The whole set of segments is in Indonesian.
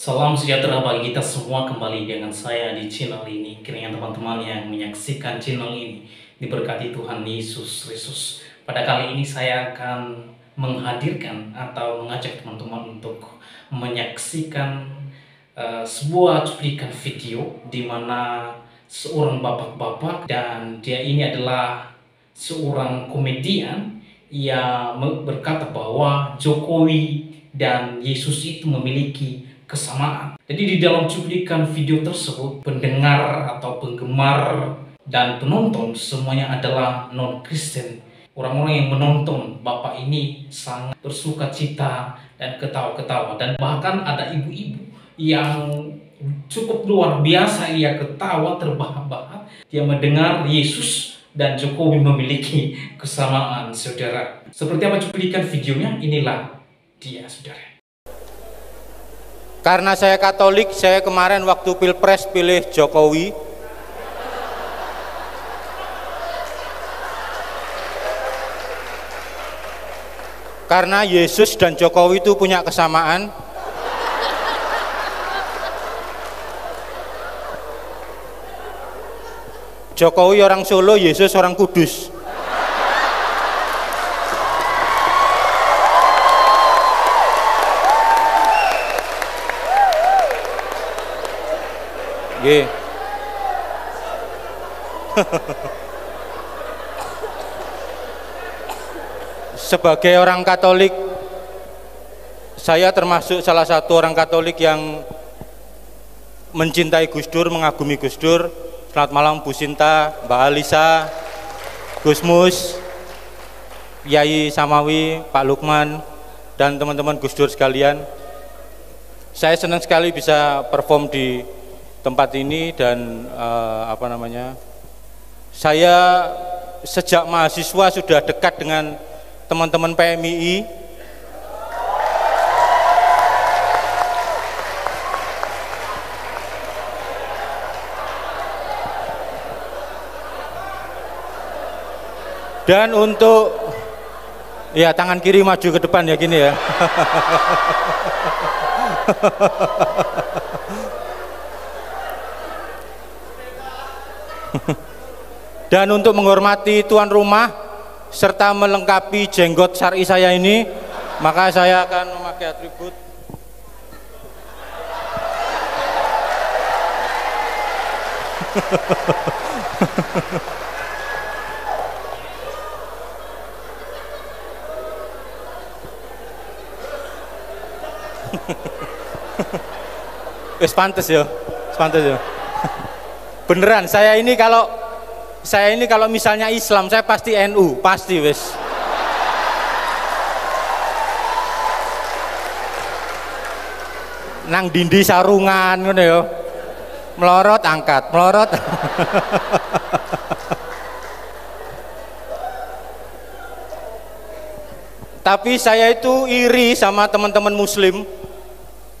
Salam sejahtera bagi kita semua, kembali dengan saya di channel ini. Kiranya teman-teman yang menyaksikan channel ini diberkati Tuhan Yesus Kristus. Pada kali ini saya akan menghadirkan atau mengajak teman-teman untuk menyaksikan sebuah cuplikan video di mana seorang bapak-bapak, dan dia ini adalah seorang komedian yang berkata bahwa Jokowi dan Yesus itu memiliki kesamaan. Jadi di dalam cuplikan video tersebut, pendengar atau penggemar dan penonton semuanya adalah non-Kristen. Orang-orang yang menonton bapak ini sangat bersuka cita dan ketawa-ketawa. Dan bahkan ada ibu-ibu yang cukup luar biasa, ia ketawa terbahak-bahak. Dia mendengar Yesus dan Jokowi memiliki kesamaan, saudara. Seperti apa cuplikan videonya? Inilah dia, saudara. Karena saya Katolik, saya kemarin waktu pilpres pilih Jokowi. Karena Yesus dan Jokowi itu punya kesamaan. Jokowi orang Solo, Yesus orang Kudus. Nggih. Sebagai orang Katolik, saya termasuk salah satu orang Katolik yang mencintai Gus Dur, mengagumi Gus Dur. Selamat malam Bu Sinta, Mbak Alisa, Gus Mus, Yayi Samawi, Pak Lukman, dan teman-teman Gus Dur sekalian. Saya senang sekali bisa perform di tempat ini, dan saya sejak mahasiswa sudah dekat dengan teman-teman PMII. Dan untuk ya, tangan kiri maju ke depan ya, gini ya. Dan untuk menghormati tuan rumah serta melengkapi jenggot syar'i saya ini, maka saya akan memakai atribut. Wis pantes ya, pantes ya. Beneran, saya ini kalau misalnya Islam, saya pasti NU, pasti wis. Nang dindi sarungan ngono ya. Melorot angkat, melorot. Tapi saya itu iri sama teman-teman muslim,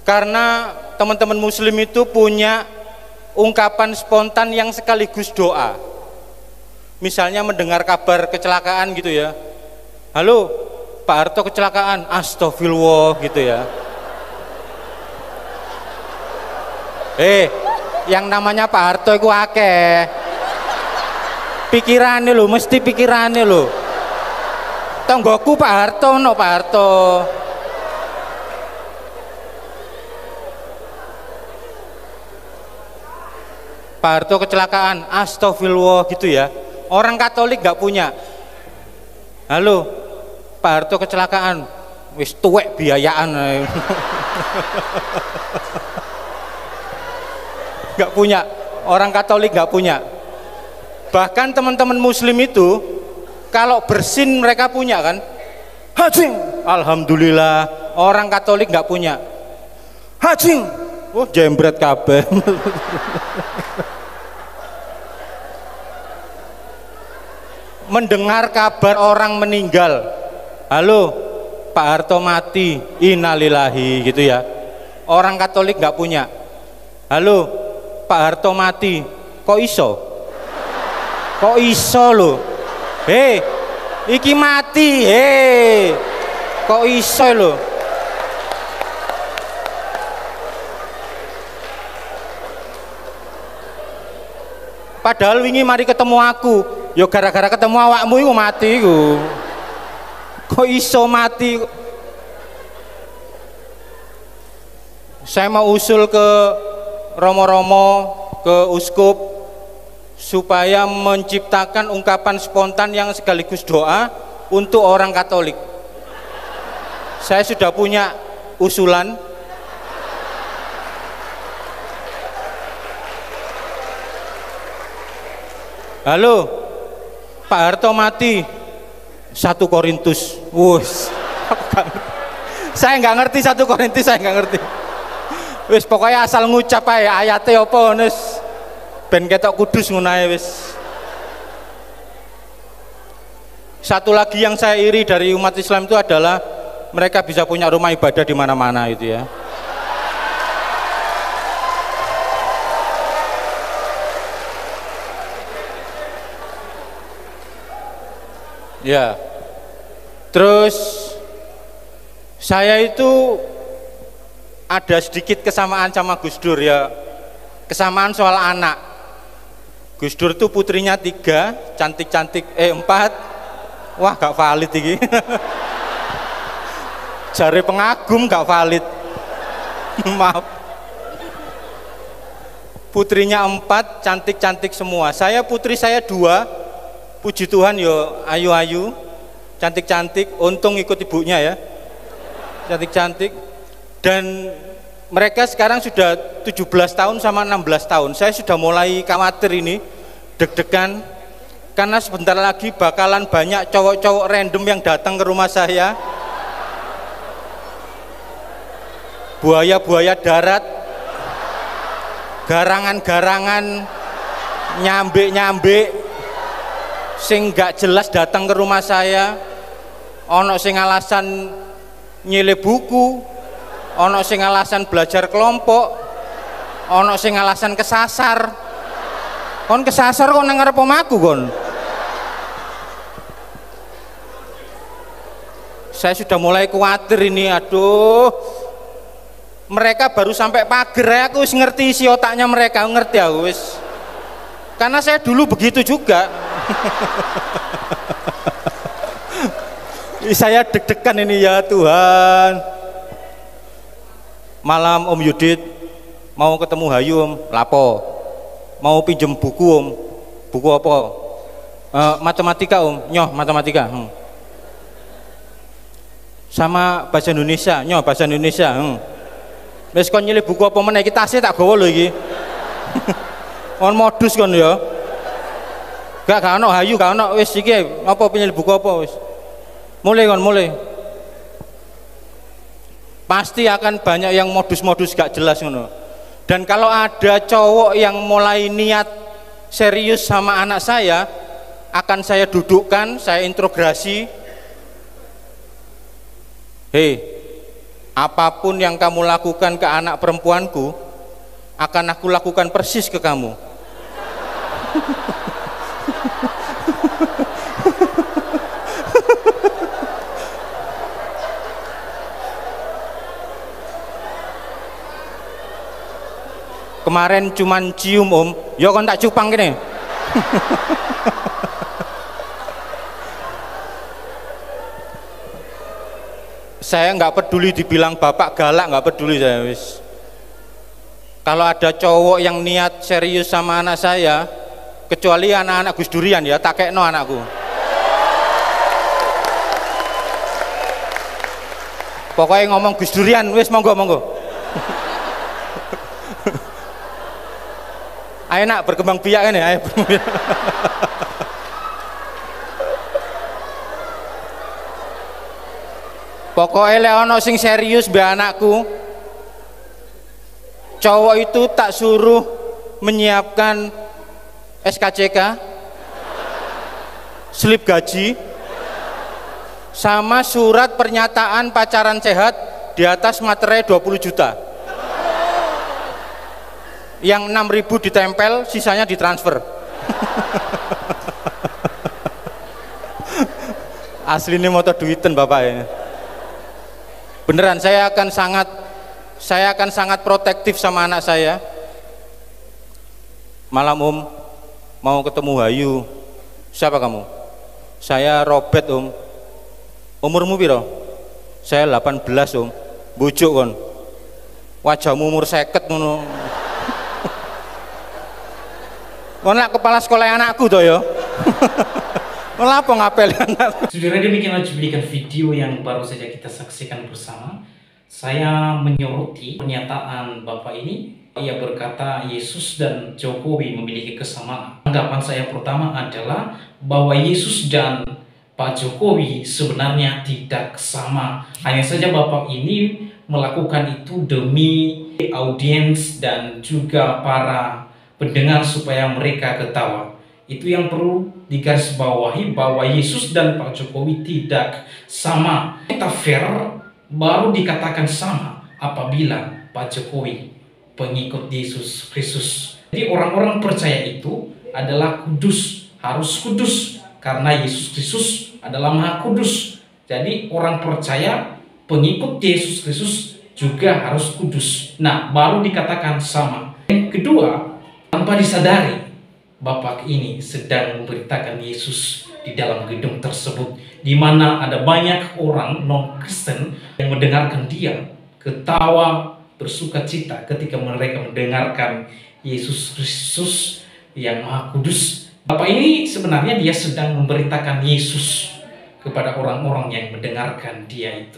karena teman-teman muslim itu punya ungkapan spontan yang sekaligus doa. Misalnya mendengar kabar kecelakaan gitu ya, halo Pak Harto kecelakaan, astagfirullah gitu ya. Yang namanya Pak Harto itu akeh pikirannya loh, mesti pikirannya loh, tonggoku Pak Harto, no Pak Harto. Pak Harto kecelakaan, astagfirullah gitu ya. Orang Katolik nggak punya. Halo, Pak Harto kecelakaan, wis tuwek biayaan. Nggak punya. Orang Katolik nggak punya. Bahkan teman-teman Muslim itu kalau bersin mereka punya kan? Hajing, alhamdulillah. Orang Katolik nggak punya. Hajing, oh jembret kabeh. Mendengar kabar orang meninggal, halo Pak Harto mati, innalillahi gitu ya. Orang Katolik nggak punya. Halo Pak Harto mati, kok iso, kok iso lo, iki mati, kok iso lo. Padahal wingi mari ketemu aku, yo gara-gara ketemu awakmu iku mati iku. Kok iso mati? Saya mau usul ke romo-romo, ke uskup supaya menciptakan ungkapan spontan yang sekaligus doa untuk orang Katolik. Saya sudah punya usulan. Halo, Pak Harto mati 1 Korintus. Wus, saya nggak ngerti 1 Korintus, saya nggak ngerti. Wis pokoknya asal ngucap aja ayatnya apa nes ben ketok kudus ngunai wis. Satu lagi yang saya iri dari umat Islam itu adalah mereka bisa punya rumah ibadah di mana-mana itu ya. Ya, terus saya itu ada sedikit kesamaan sama Gus Dur ya, kesamaan soal anak. Gus Dur tuh putrinya 3, cantik-cantik, 4, wah gak valid ini. Jari pengagum gak valid. Maaf. Putrinya 4, cantik-cantik semua. Saya putri saya 2. Puji Tuhan yo ayu-ayu, cantik-cantik, untung ikut ibunya ya, cantik-cantik. Dan mereka sekarang sudah 17 tahun sama 16 tahun. Saya sudah mulai khawatir ini, deg-degan, karena sebentar lagi bakalan banyak cowok-cowok random yang datang ke rumah saya, buaya-buaya darat, garangan-garangan, nyambek-nyambek sing gak jelas datang ke rumah saya. Ono sing alasan nyile buku, ono sing alasan belajar kelompok, ono sing alasan kesasar. Kon kesasar kok nang ngarep omahku kon. Saya sudah mulai khawatir ini, aduh. Mereka baru sampai pagar, aku wis ngerti isi otaknya mereka, ngerti aku wis. Karena saya dulu begitu juga. Saya deg-degan ini ya Tuhan. Malam Om Yudit, mau ketemu Hayum, lapo. Mau pinjem buku Om, buku apa? Matematika Om, nyoh matematika. Sama bahasa Indonesia, nyoh bahasa Indonesia. Wis kon nyilih buku apa meneh iki tasih tak gawa lho iki. Kon modus kon ya. Gak ono hayu, gak ono wis iki apa penyilih buku apa wis. Mulai kon mulai. Pasti akan banyak yang modus-modus gak jelas ngono. Dan kalau ada cowok yang mulai niat serius sama anak saya, akan saya dudukkan, saya interogasi. Hei, apapun yang kamu lakukan ke anak perempuanku akan aku lakukan persis ke kamu. Kemarin cuman cium Om, ya kon tak cupang kene. Saya nggak peduli dibilang bapak galak, nggak peduli saya wis. Kalau ada cowok yang niat serius sama anak saya, kecuali anak-anak Gus Durian ya, tak kekno anakku. Pokoknya ngomong Gus Durian wis, monggo monggo. Ayo nak berkembang biak ini, ayo. Pokoknya leono sing serius be anakku, cowok itu tak suruh menyiapkan SKCK, slip gaji, sama surat pernyataan pacaran sehat di atas materai 20 juta. Yang 6.000 ditempel, sisanya ditransfer. Aslinya motor duiten bapaknya. Beneran saya akan sangat protektif sama anak saya. Malam Om, mau ketemu Hayu. Siapa kamu? Saya Robert, Om. Umurmu piro? Saya 18, Om. Bujuk kon. Wajahmu umur 50 ngono. Kon lak kepala sekolah anakku to ya. Lah apa ngapel anakku. Saudara, demikianlah cuplikan video yang baru saja kita saksikan bersama. Saya menyoroti pernyataan Bapak ini. Ia berkata Yesus dan Jokowi memiliki kesamaan. Anggapan saya pertama adalah bahwa Yesus dan Pak Jokowi sebenarnya tidak sama. Hanya saja Bapak ini melakukan itu demi audiens dan juga para pendengar supaya mereka ketawa. Itu yang perlu digarisbawahi, bahwa Yesus dan Pak Jokowi tidak sama. Kita fair baru dikatakan sama apabila Pak Jokowi pengikut Yesus Kristus. Jadi orang-orang percaya itu adalah kudus, harus kudus, karena Yesus Kristus adalah Maha Kudus. Jadi orang percaya pengikut Yesus Kristus juga harus kudus. Nah, baru dikatakan sama. Yang kedua, tanpa disadari Bapak ini sedang memberitakan Yesus di dalam gedung tersebut, di mana ada banyak orang non-Kristen yang mendengarkan dia ketawa bersuka cita ketika mereka mendengarkan Yesus Kristus yang Maha Kudus. Bapak ini sebenarnya dia sedang memberitakan Yesus kepada orang-orang yang mendengarkan dia itu.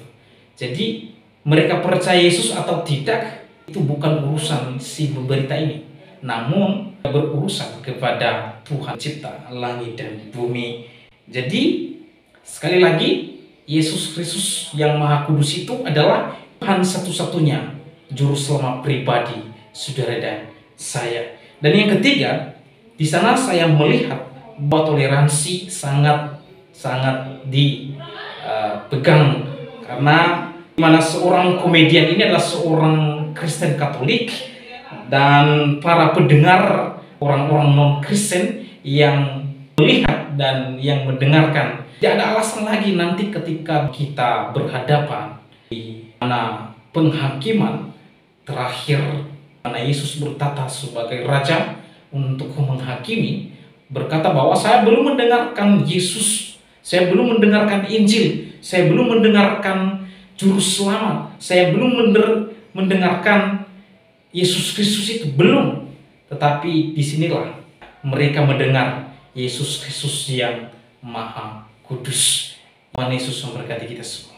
Jadi mereka percaya Yesus atau tidak, itu bukan urusan si pemberita ini, namun berurusan kepada Tuhan Cipta langit dan bumi. Jadi sekali lagi, Yesus Kristus yang Maha Kudus itu adalah Tuhan satu-satunya, juru selamat pribadi saudara dan saya. Dan yang ketiga, di sana saya melihat bahwa toleransi sangat dipegang, karena dimana seorang komedian ini adalah seorang Kristen Katolik, dan para pendengar orang-orang non-Kristen yang melihat dan yang mendengarkan, tidak ada alasan lagi nanti ketika kita berhadapan di mana penghakiman terakhir, karena Yesus bertata sebagai raja untuk menghakimi, berkata bahwa saya belum mendengarkan Yesus, saya belum mendengarkan Injil, saya belum mendengarkan juru selamat, saya belum mendengarkan Yesus Kristus itu, belum. Tetapi disinilah mereka mendengar Yesus Kristus yang Maha Kudus. Tuhan Yesus memberkati kita semua.